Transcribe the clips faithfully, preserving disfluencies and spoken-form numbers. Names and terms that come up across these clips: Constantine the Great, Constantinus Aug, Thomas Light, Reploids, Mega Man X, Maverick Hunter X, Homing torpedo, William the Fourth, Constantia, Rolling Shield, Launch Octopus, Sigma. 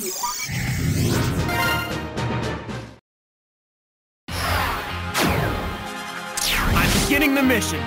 I'm beginning the mission.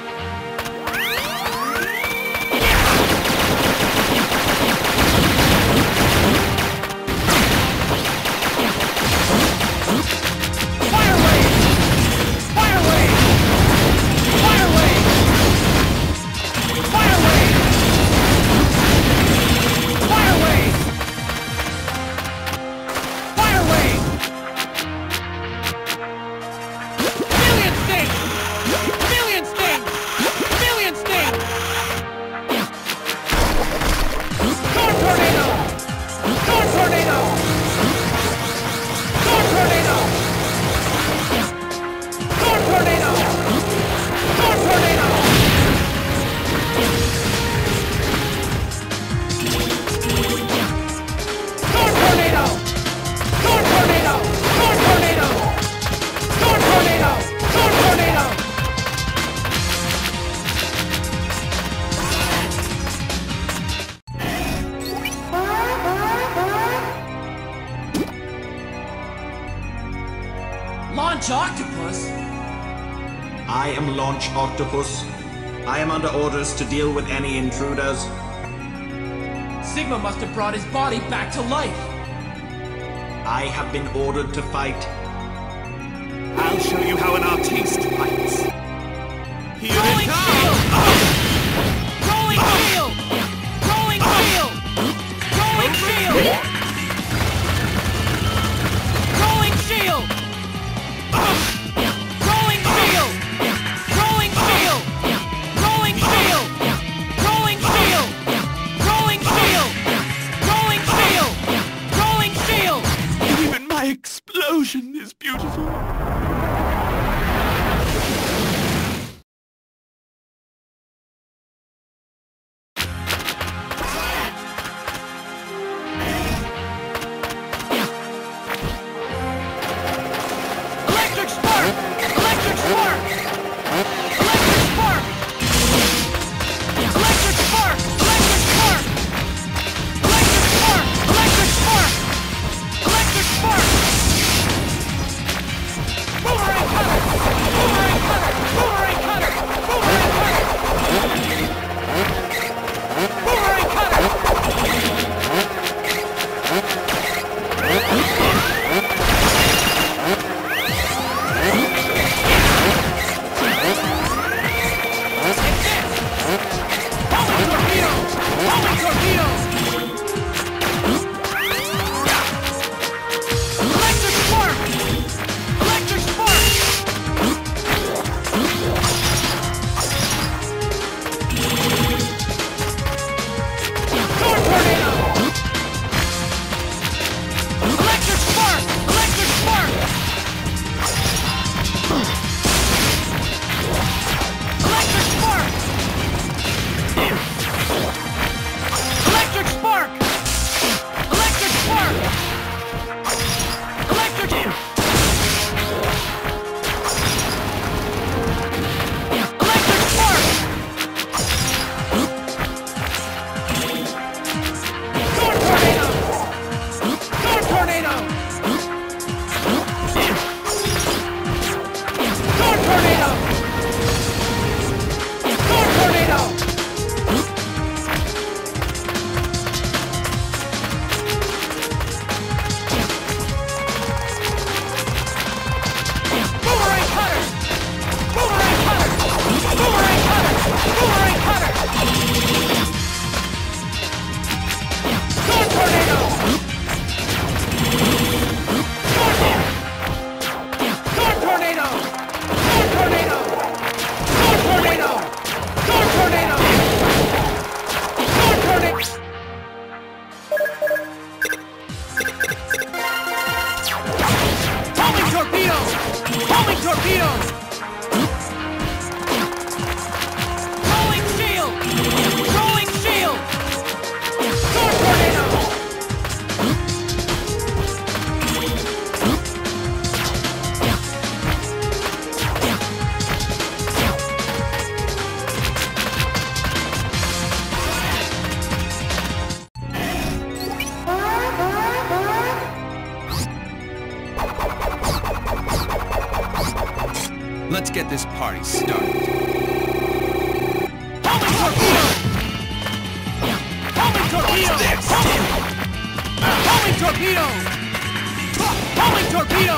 Octopus? I am Launch Octopus. I am under orders to deal with any intruders. Sigma must have brought his body back to life. I have been ordered to fight. I'll show you how an artiste fights. Here Rolling it Shield! Uh. Rolling uh. Shield! Rolling uh. Shield! Rolling Shield! Rolling Shield! Is beautiful. Electric spark! Electric spark! Electric spark! Electric spark! Electric spark! Electric spark! Electric spark! Electric spark! Homing torpedo! Rolling shield! Rolling shield! Launch torpedo! Let's get this party started. Homing torpedo! Homing torpedo! Homing torpedo!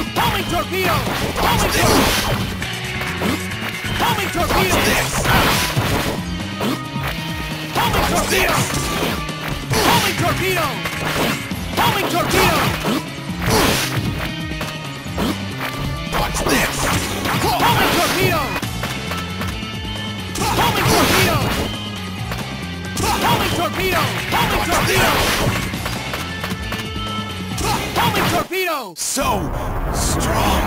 Homing torpedo! Homing torpedo! Homing torpedo! Homing torpedo! Homing torpedo! This! Homing torpedo! Homing torpedo! Homing torpedo! Homing torpedo! Homing torpedo! So strong!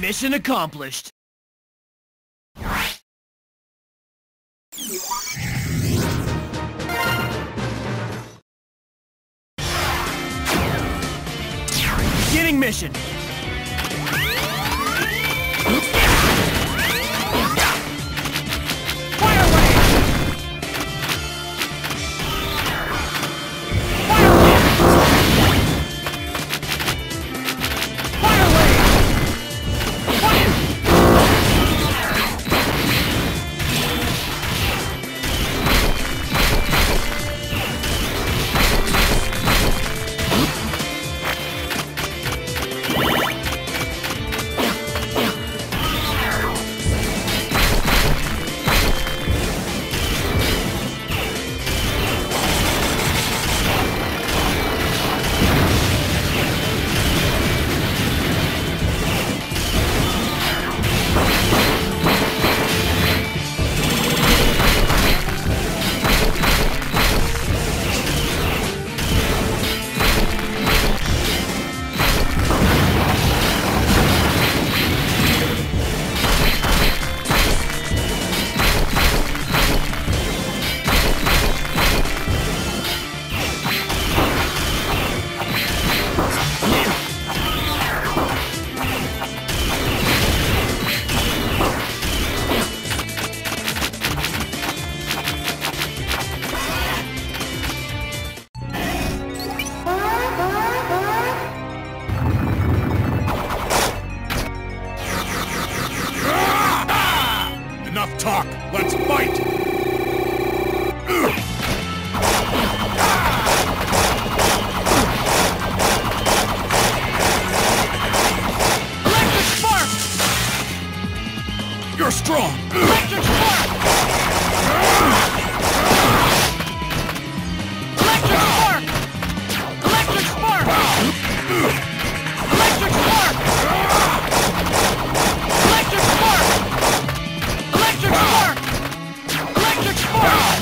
Mission accomplished. Beginning mission. Electric spark! Electric spark! Electric spark! Electric spark! Electric spark! Electric spark! Electric spark!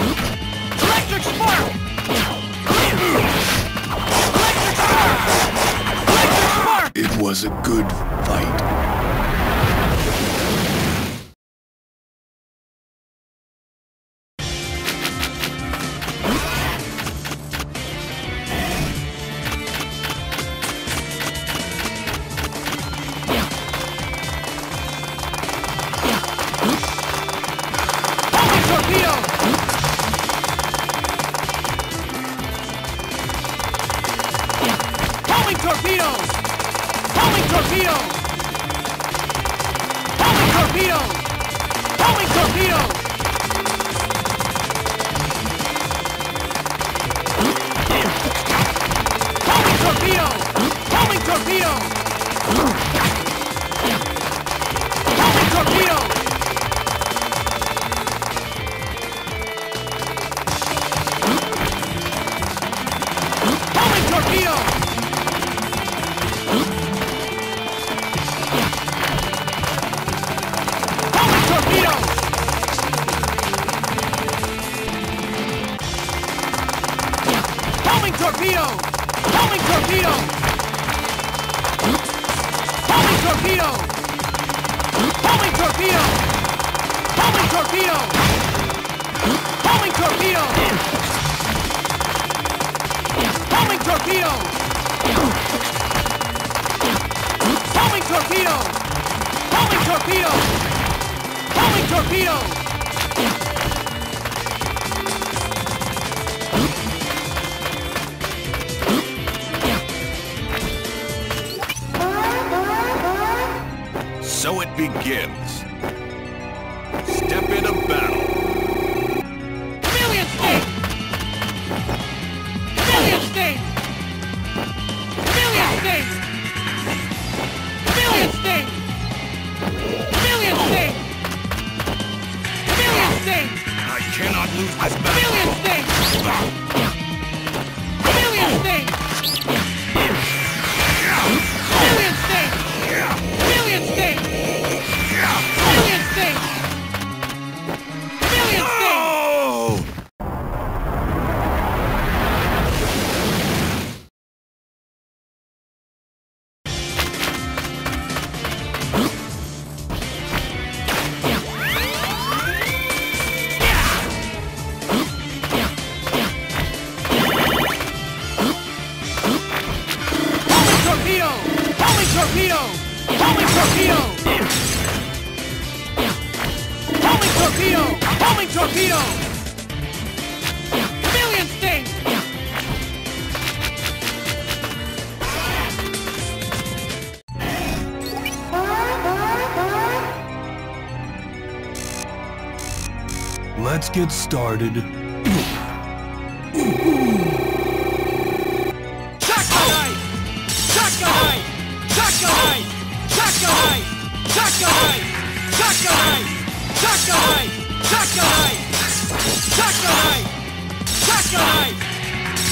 Electric spark! Electric spark! It was a good fight. Let's get started. Shotgun Shotgun Shotgun Shotgun Shotgun Shotgun Shotgun Shotgun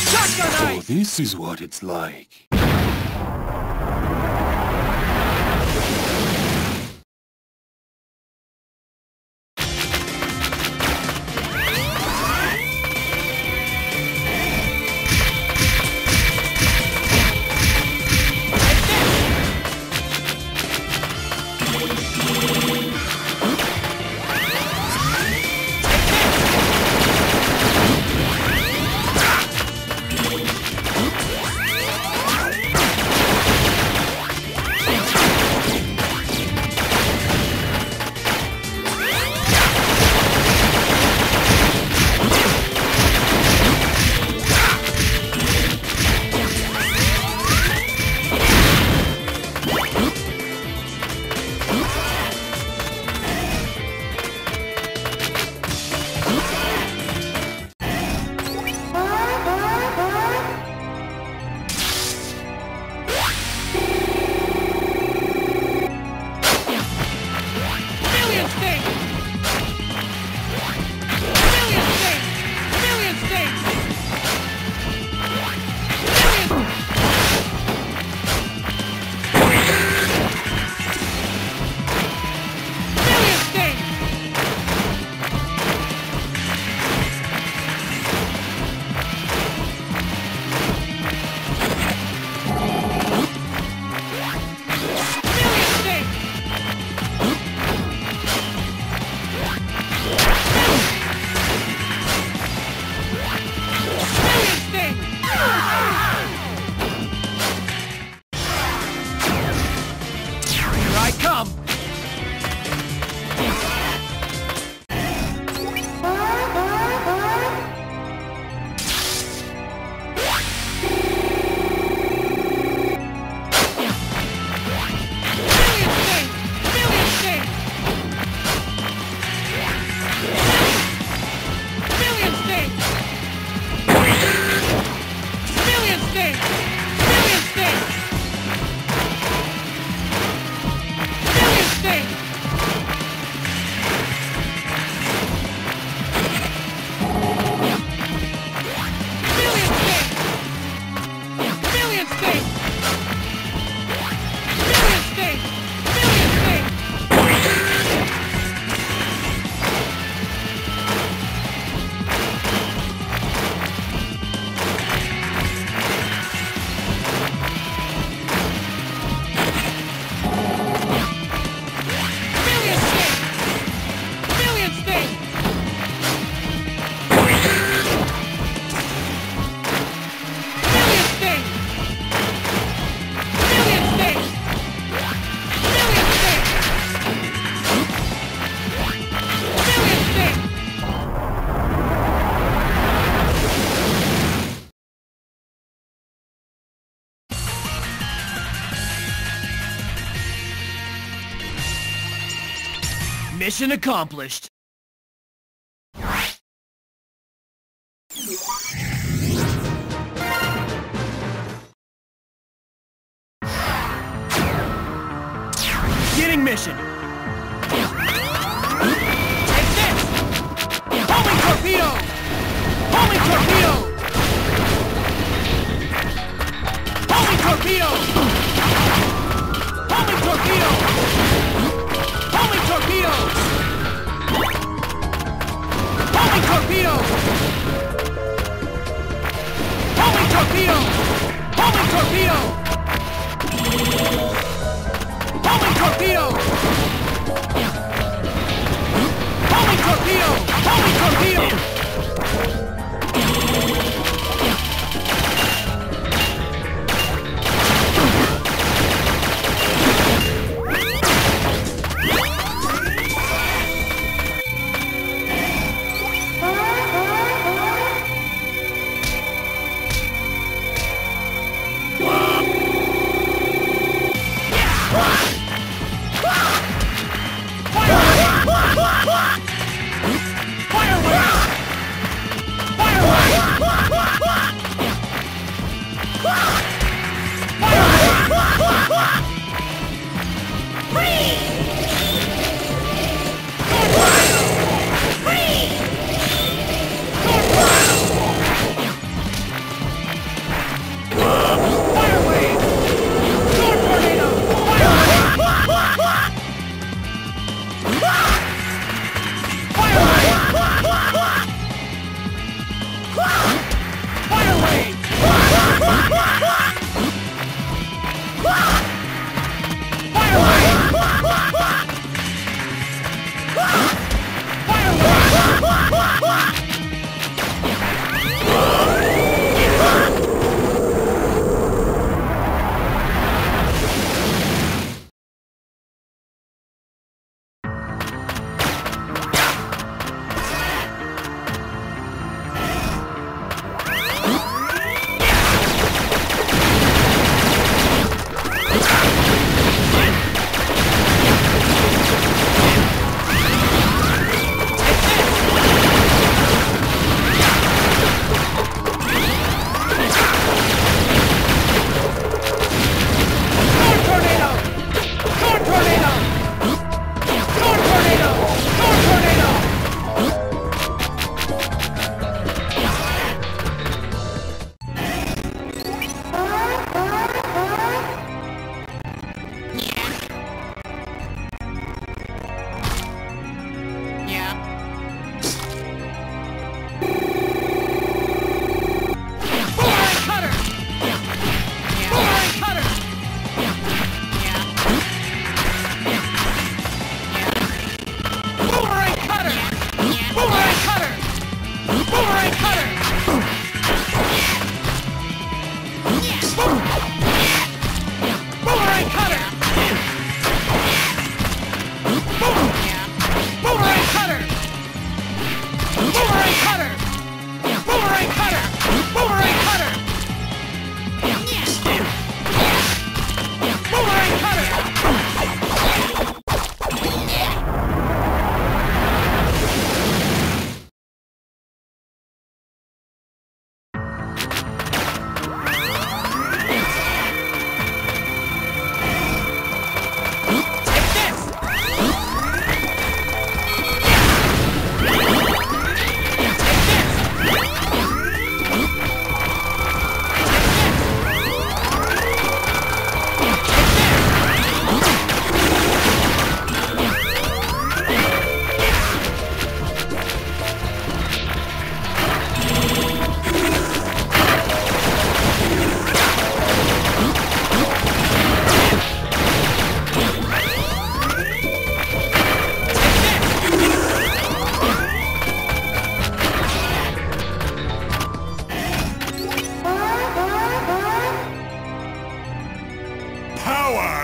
Shotgun So this is what it's like. I come! Mission accomplished. Beginning mission. Take this! Homing torpedo! Homing torpedo! Homing torpedo! Homing torpedo! Homing torpedo! Homing torpedo! Homing torpedo! Homing torpedo! Homing torpedo! Homing torpedo! Homing torpedo! Homing torpedo! power!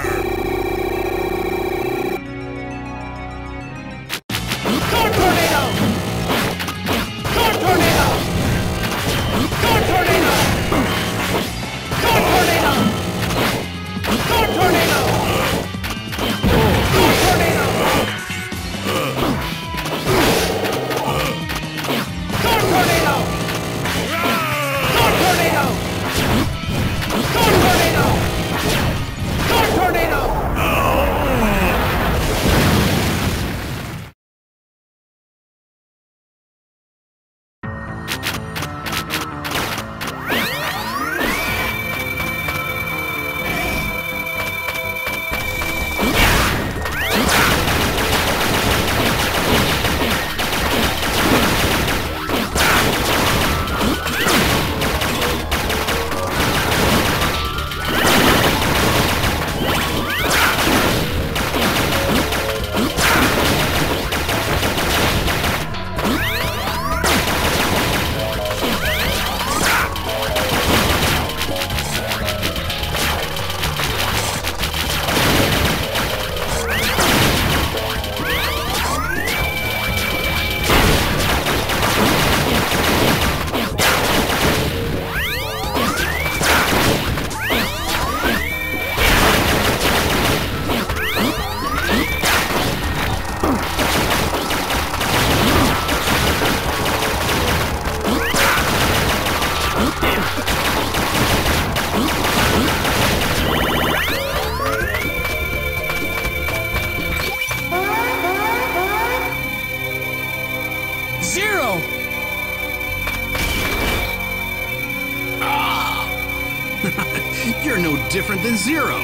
You're no different than Zero.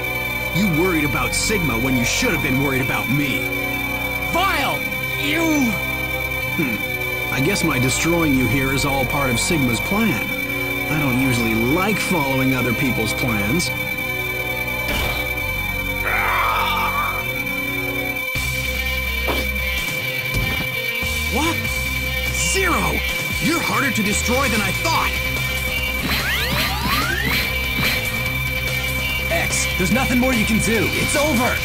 You worried about Sigma when you should have been worried about me. Vile! You... Hmm. I guess my destroying you here is all part of Sigma's plan. I don't usually like following other people's plans. What? Zero! You're harder to destroy than I thought! There's nothing more you can do. It's over!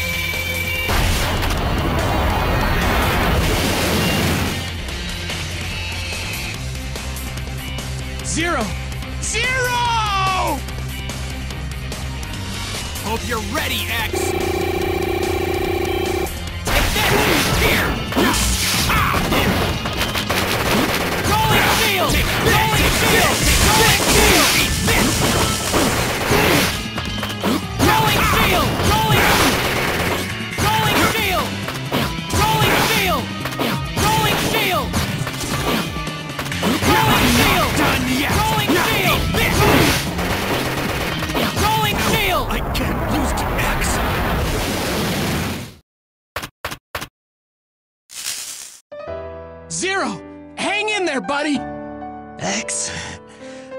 Zero! Zero! Hope you're ready, X! Take this! Here! Rolling Shield! Rolling Shield! Rolling Shield! Eat this! Rolling Rolling Shield! Rolling Shield! Rolling Shield! Rolling Shield! Done yet! Rolling Shield! Rolling Shield! I can't lose to X! Zero! Hang in there, buddy! X,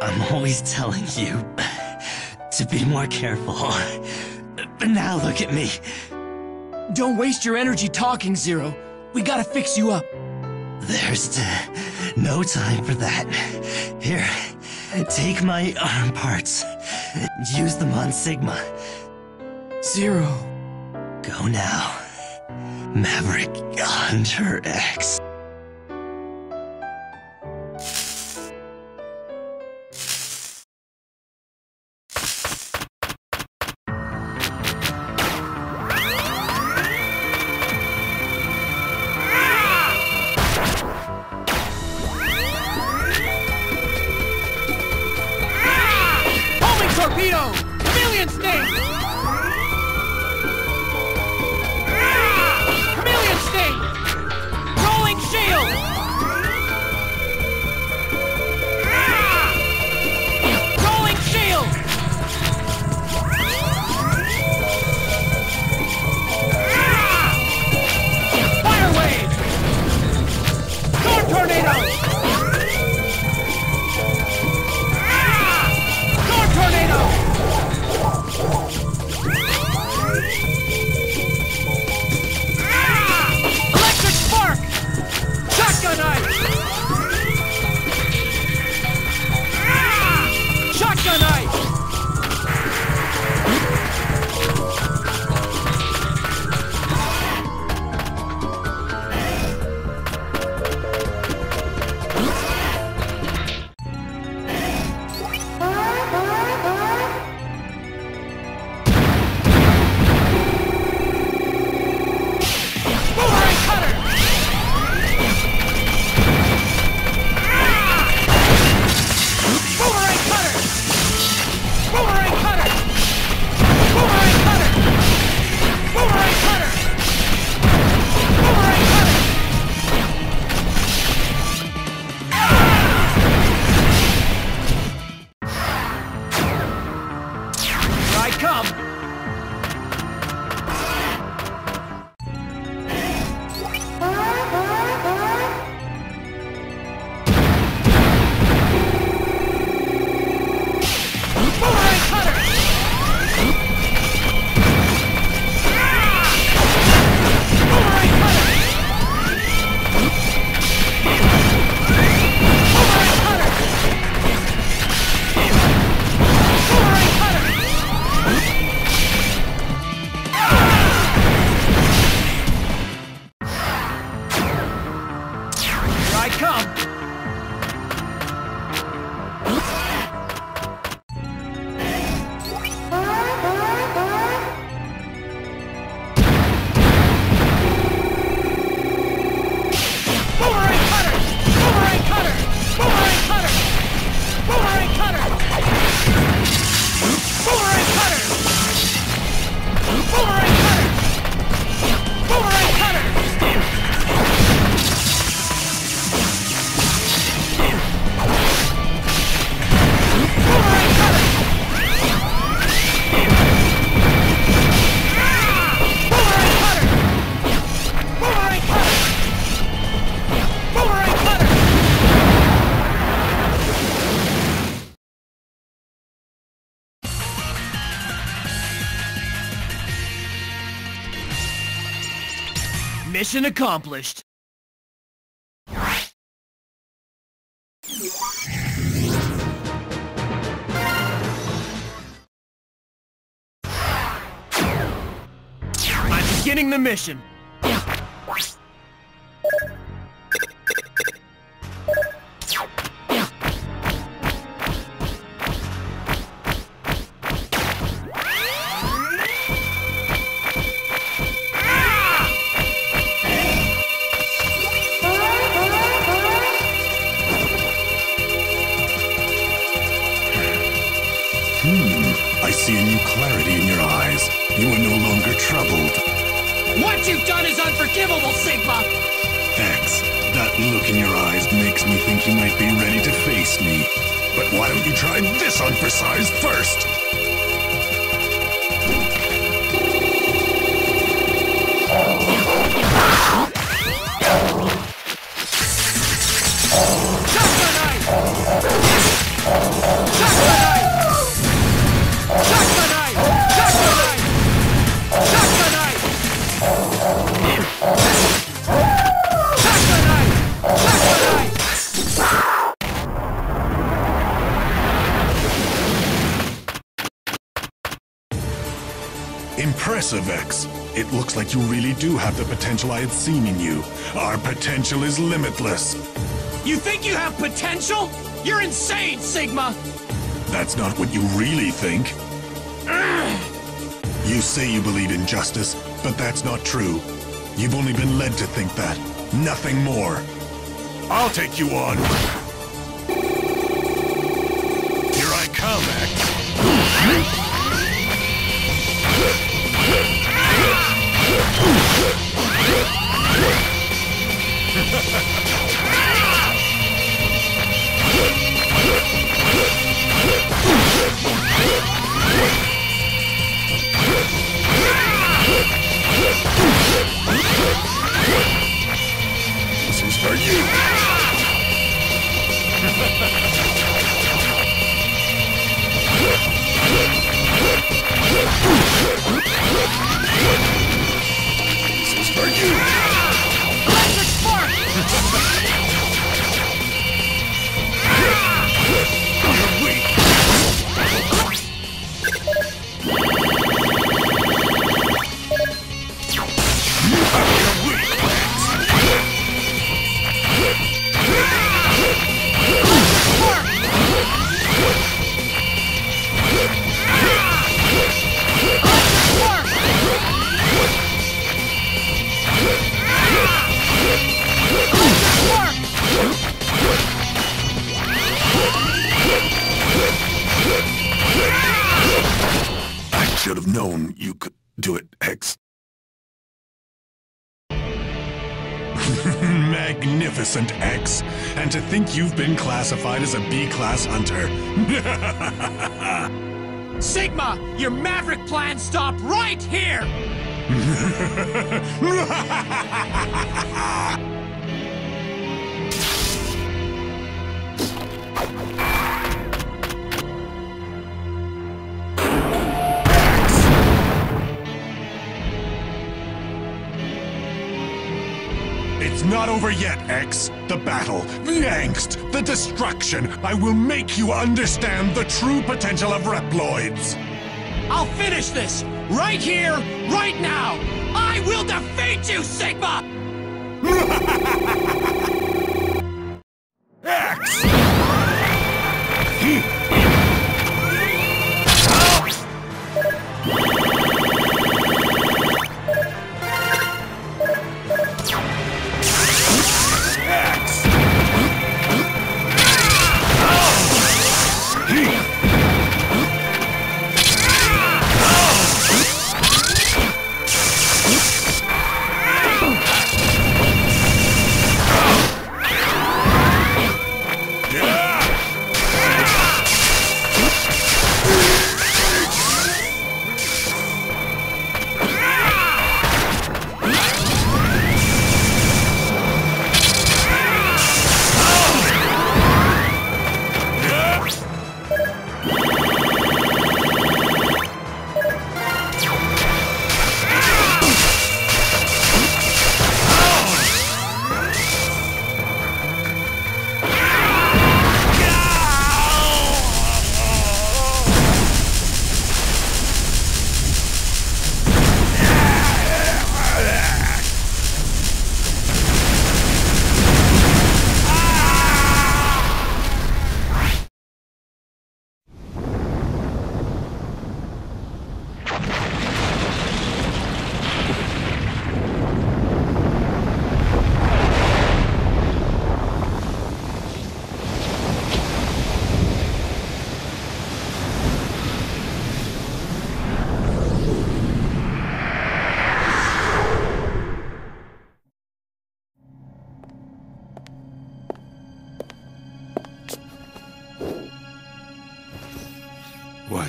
I'm always telling you to be more careful. But now look at me. Don't waste your energy talking, Zero. We gotta fix you up. There's no time for that. Here, take my arm parts. Use them on Sigma. Zero. Go now. Maverick Hunter X. Torpedo! Chameleon Sting! Chameleon Sting! Rolling Mission accomplished. I'm beginning the mission. You are no longer troubled. What you've done is unforgivable, Sigma! X, that look in your eyes makes me think you might be ready to face me. But why don't you try this on for size first? Impressive, X. It looks like you really do have the potential I had seen in you. Our potential is limitless. You think you have potential? You're insane, Sigma! That's not what you really think. You say you believe in justice, but that's not true. You've only been led to think that. Nothing more. I'll take you on. Here I come, X. This is for you. For you. Electric spark! You're weak. You're weak. I should have known you could do it, X. Magnificent, X. And to think you've been classified as a B-class hunter. Sigma, your Maverick plan stopped right here! It's not over yet, X. The battle, the angst, the destruction. I will make you understand the true potential of Reploids. I'll finish this! Right here, right now! I will defeat you, Sigma! X! X!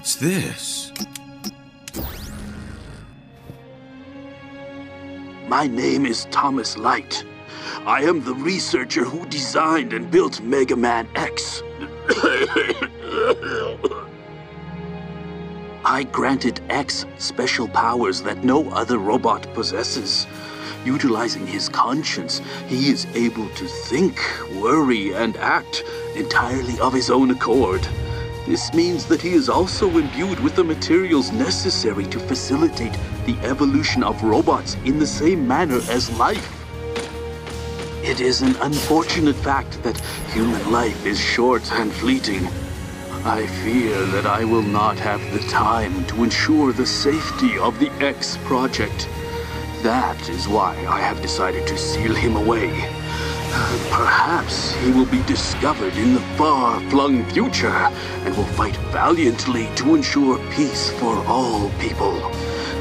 What's this? My name is Thomas Light. I am the researcher who designed and built Mega Man X. I granted X special powers that no other robot possesses. Utilizing his conscience, he is able to think, worry, and act entirely of his own accord. This means that he is also imbued with the materials necessary to facilitate the evolution of robots in the same manner as life. It is an unfortunate fact that human life is short and fleeting. I fear that I will not have the time to ensure the safety of the X project. That is why I have decided to seal him away. Perhaps he will be discovered in the far-flung future and will fight valiantly to ensure peace for all people.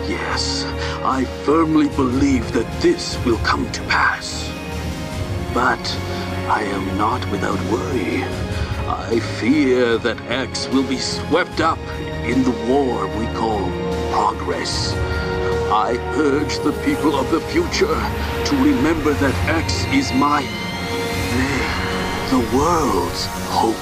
Yes, I firmly believe that this will come to pass. But I am not without worry. I fear that X will be swept up in the war we call progress. I urge the people of the future to remember that X is my, nay, the world's hope.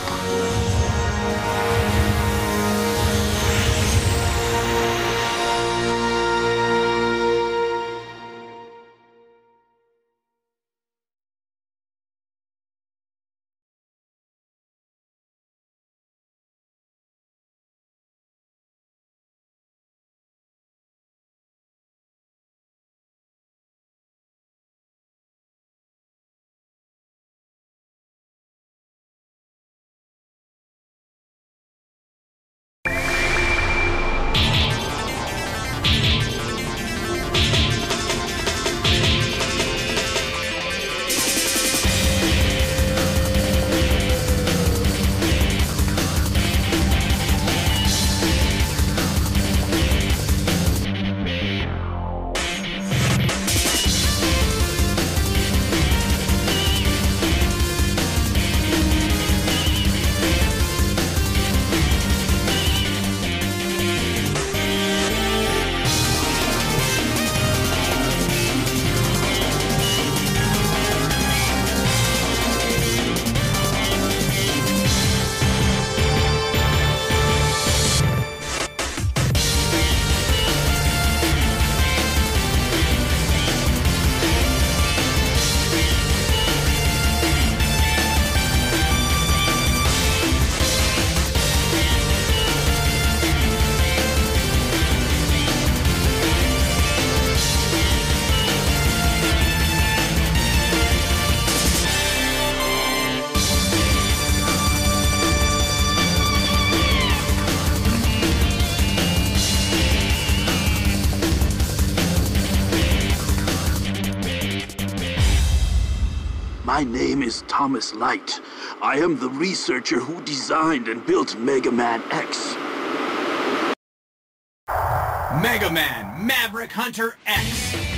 My name is Thomas Light. I am the researcher who designed and built Mega Man X. Mega Man Maverick Hunter X.